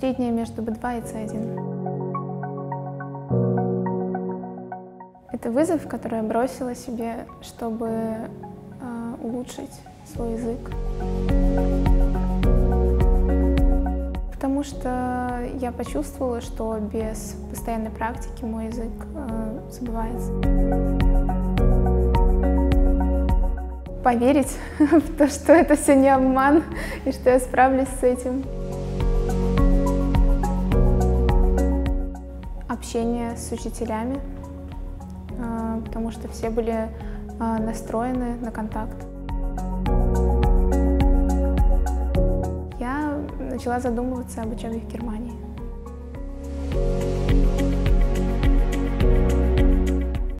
средняя между B2 и C1. Это вызов, который я бросила себе, чтобы улучшить свой язык. Потому что я почувствовала, что без постоянной практики мой язык забывается. Поверить в то, что это все не обман и что я справлюсь с этим. Общение с учителями, потому что все были настроены на контакт. Я начала задумываться об учебе в Германии.